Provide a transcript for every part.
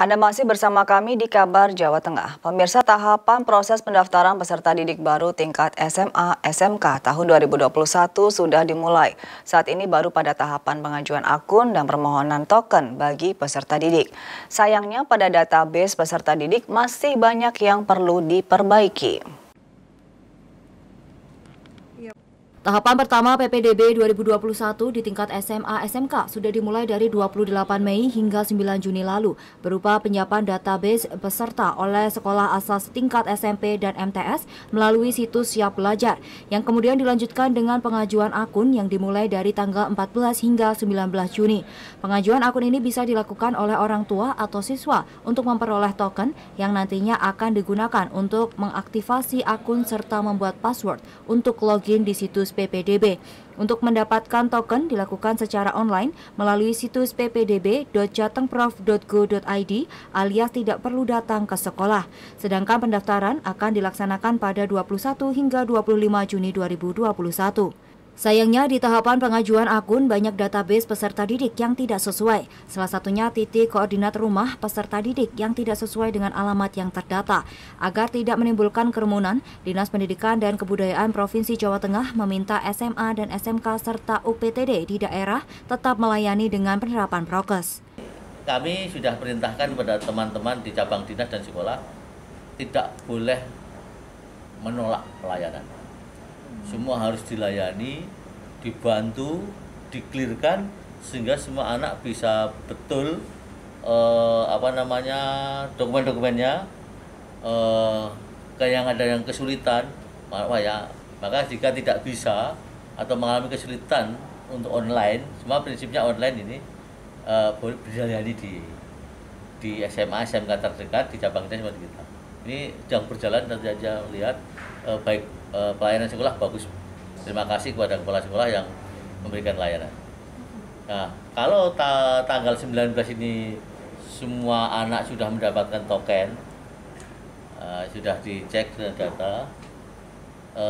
Anda masih bersama kami di Kabar Jawa Tengah. Pemirsa, tahapan proses pendaftaran peserta didik baru tingkat SMA, SMK tahun 2021 sudah dimulai. Saat ini baru pada tahapan pengajuan akun dan permohonan token bagi peserta didik. Sayangnya pada database peserta didik masih banyak yang perlu diperbaiki. Tahapan pertama PPDB 2021 di tingkat SMA SMK sudah dimulai dari 28 Mei hingga 9 Juni lalu, berupa penyiapan database peserta oleh sekolah asas tingkat SMP dan MTs melalui situs Siap Belajar, yang kemudian dilanjutkan dengan pengajuan akun yang dimulai dari tanggal 14 hingga 19 Juni. Pengajuan akun ini bisa dilakukan oleh orang tua atau siswa untuk memperoleh token yang nantinya akan digunakan untuk mengaktifasi akun serta membuat password untuk login di situs PPDB. Untuk mendapatkan token dilakukan secara online melalui situs ppdb.jatengprov.go.id alias tidak perlu datang ke sekolah. Sedangkan pendaftaran akan dilaksanakan pada 21 hingga 25 Juni 2021. Sayangnya di tahapan pengajuan akun banyak database peserta didik yang tidak sesuai. Salah satunya titik koordinat rumah peserta didik yang tidak sesuai dengan alamat yang terdata. Agar tidak menimbulkan kerumunan, Dinas Pendidikan dan Kebudayaan Provinsi Jawa Tengah meminta SMA dan SMK serta UPTD di daerah tetap melayani dengan penerapan prokes. Kami sudah perintahkan kepada teman-teman di cabang dinas dan sekolah tidak boleh menolak pelayanan. Semua harus dilayani, dibantu, diklirkan sehingga semua anak bisa betul dokumen-dokumennya. Kayak yang ada yang kesulitan, maka jika tidak bisa atau mengalami kesulitan untuk online, semua prinsipnya online ini boleh dilayani di SMA, SMK terdekat, di cabang dinas kita. Ini sedang berjalan, nanti aja melihat baik. Pelayanan sekolah bagus. Terima kasih kepada kepala sekolah yang memberikan layanan. Nah, kalau tanggal 19 ini semua anak sudah mendapatkan token, sudah dicek data,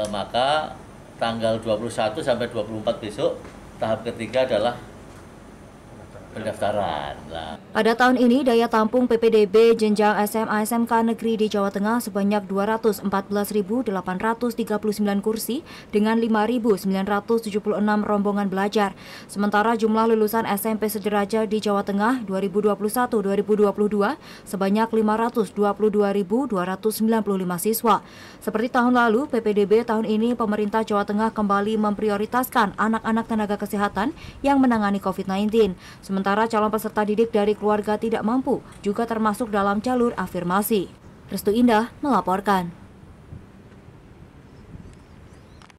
maka tanggal 21 sampai 24 besok tahap ketiga adalah pendaftaran. Pada tahun ini daya tampung PPDB jenjang SMA SMK negeri di Jawa Tengah sebanyak 214.839 kursi dengan 5.976 rombongan belajar. Sementara jumlah lulusan SMP sederajat di Jawa Tengah 2021-2022 sebanyak 522.295 siswa. Seperti tahun lalu, PPDB tahun ini pemerintah Jawa Tengah kembali memprioritaskan anak-anak tenaga kesehatan yang menangani COVID-19. Sementara calon peserta didik dari keluarga tidak mampu juga termasuk dalam jalur afirmasi. Restu Indah melaporkan.